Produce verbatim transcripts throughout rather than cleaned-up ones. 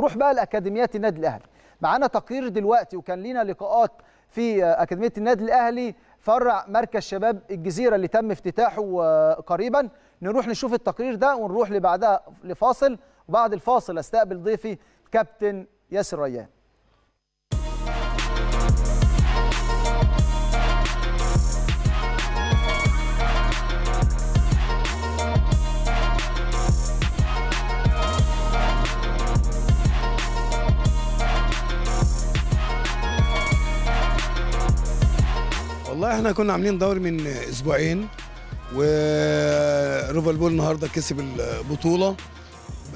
نروح بقى لأكاديميات النادي الأهلي. معانا تقرير دلوقتي، وكان لينا لقاءات في أكاديمية النادي الأهلي فرع مركز شباب الجزيرة اللي تم افتتاحه قريبا. نروح نشوف التقرير ده ونروح اللي بعدها لفاصل، وبعد الفاصل استقبل ضيفي كابتن ياسر ريان. والله احنا كنا عاملين دوري من اسبوعين، والريفالبولي النهارده كسب البطوله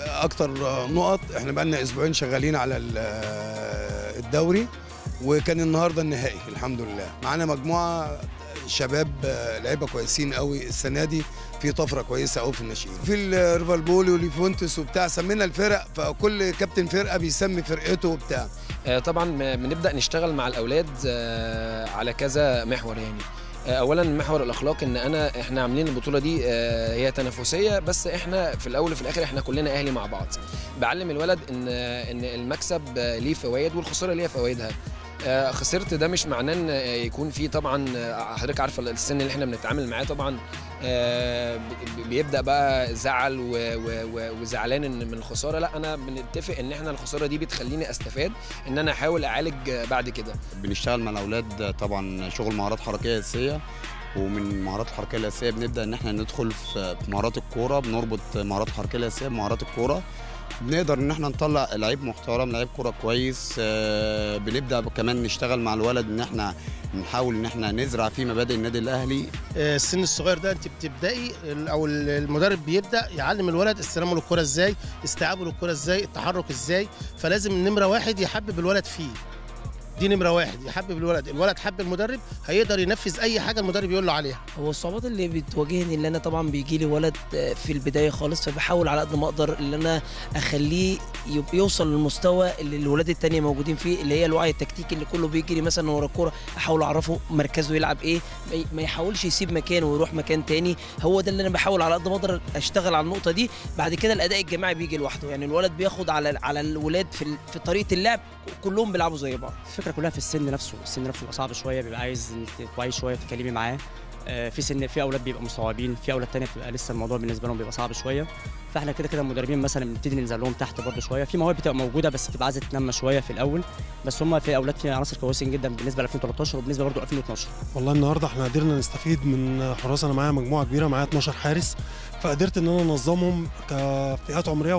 اكتر نقط. احنا بقالنا اسبوعين شغالين على الدوري، وكان النهارده النهائي الحمد لله. معانا مجموعه شباب لعيبه كويسين قوي السنه دي، في طفره كويسه قوي في الناشئين، في الريفالبولي وليفونتس وبتاع. سمينا الفرق، فكل كابتن فرقه بيسمي فرقته وبتاع. طبعا بنبدا نشتغل مع الاولاد على كذا محور، يعني اولا المحور الاخلاق، ان انا احنا عاملين البطوله دي هي تنافسيه، بس احنا في الاول وفي الاخر احنا كلنا اهلي مع بعض. بعلم الولد ان ان المكسب ليه فوائد والخساره ليها فوائدها. خسرت ده مش معناه ان يكون فيه، طبعا حضرتك عارفه السن اللي احنا بنتعامل معاه، طبعا بيبدا بقى زعل وزعلان من الخساره. لا، انا بنتفق ان احنا الخساره دي بتخليني استفاد، ان انا احاول اعالج بعد كده. بنشتغل مع الاولاد طبعا شغل مهارات حركيه اساسيه، ومن المهارات الحركيه الاساسيه بنبدا ان احنا ندخل في مهارات الكوره، بنربط مهارات الحركيه الاساسيه بمهارات الكوره، بنقدر ان احنا نطلع لعيب محترم، لعيب كوره كويس. بنبدا كمان نشتغل مع الولد ان احنا نحاول ان احنا نزرع فيه مبادئ النادي الاهلي. السن الصغير ده انت بتبداي، او المدرب بيبدا يعلم الولد استلامه للكوره ازاي، استيعابه للكوره ازاي، التحرك ازاي. فلازم نمره واحد يحبب الولد فيه، دي نمره واحد، يحبب الولد. الولد حب المدرب، هيقدر ينفذ اي حاجه المدرب يقول له عليها. هو الصعوبات اللي بتواجهني، اللي انا طبعا بيجي لي ولد في البدايه خالص، فبحاول على قد ما اقدر ان انا اخليه يوصل للمستوى اللي الولاد التانيه موجودين فيه، اللي هي الوعي التكتيكي اللي كله بيجري مثلا ورا الكوره. احاول اعرفه مركزه يلعب ايه، ما يحاولش يسيب مكانه ويروح مكان تاني. هو ده اللي انا بحاول على قد ما اقدر اشتغل على النقطه دي. بعد كده الاداء الجماعي بيجي لوحده، يعني الولد بياخد على على الولاد في في طريقه اللعب، كلهم بيلعبوا زي بعض. الفكره كلها في السن نفسه، السن نفسه بيبقى صعب شويه، بيبقى عايز كويس شويه تتكلمي معاه. في سن في اولاد بيبقى مستوعبين، في اولاد ثانيه بتبقى لسه الموضوع بالنسبه لهم بيبقى صعب شويه. فاحنا كده كده المدربين مثلا بنبتدي ننزل لهم تحت برده شويه، في مواهب بتبقى موجوده بس بتبقى عايزه تنمى شويه في الاول. بس هم في اولاد في عناصر كويسين جدا بالنسبه ل ألفين وثلاثة عشر وبالنسبه برده ألفين واثناشر. والله النهارده احنا قدرنا نستفيد من حراس. انا معايا مجموعه كبيره، معايا اثناشر حارس، فقدرت ان انا انظمهم كفئات عمريه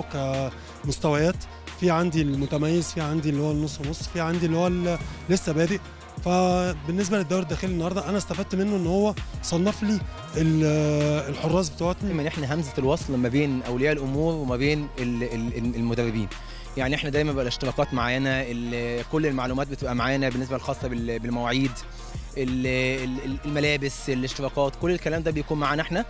وكمستويات. في عندي المتميز، في عندي اللي هو النص نص، في عندي اللي هو لسه بادئ. فبالنسبه للدوري الداخلي النهارده انا استفدت منه ان هو صنف لي الحراس بتوعتنا. من احنا همزه الوصل ما بين اولياء الامور وما بين المدربين، يعني احنا دايما بقى الاشتراكات معانا، كل المعلومات بتبقى معانا بالنسبه الخاصه بالمواعيد، الملابس، الاشتراكات، كل الكلام ده بيكون معانا احنا.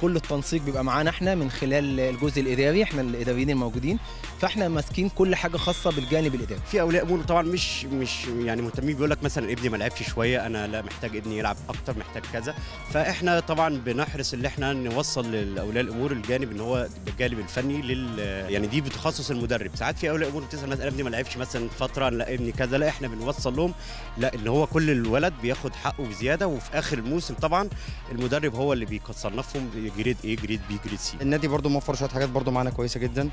كل التنسيق بيبقى معانا احنا من خلال الجزء الاداري، احنا الاداريين الموجودين، فاحنا ماسكين كل حاجه خاصه بالجانب الاداري. في اولياء امور طبعا مش مش يعني مهتمين، بيقول لك مثلا ابني ما لعبش شويه، انا لا، محتاج ابني يلعب اكتر، محتاج كذا. فاحنا طبعا بنحرص ان احنا نوصل لاولياء الامور الجانب ان هو الجانب الفني لل يعني دي بتخصص المدرب. ساعات في اولياء امور بتسال مثلا ابني ما لعبش مثلا فتره، لا ابني كذا، لا احنا بنوصل لهم لا ان هو كل الولد ياخد حقه بزياده. وفي اخر الموسم طبعا المدرب هو اللي بيصنفهم جريد ايه، جريد بي، جريد سي. النادي برده موفر شويه حاجات برده معانا كويسه جدا،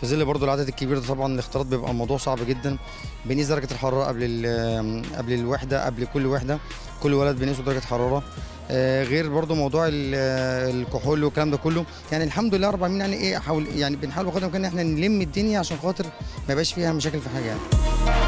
في ظل برده العدد الكبير ده طبعا الاختلاط بيبقى الموضوع صعب جدا. بنقيس درجه الحراره قبل قبل الوحده، قبل كل وحده كل ولد بنقيسه درجه حراره، غير برده موضوع الكحول والكلام ده كله. يعني الحمد لله رب العالمين، يعني ايه، حاول يعني بنحاول بقدر الامكان ان احنا نلم الدنيا عشان خاطر ما يبقاش فيها مشاكل في حاجه يعني.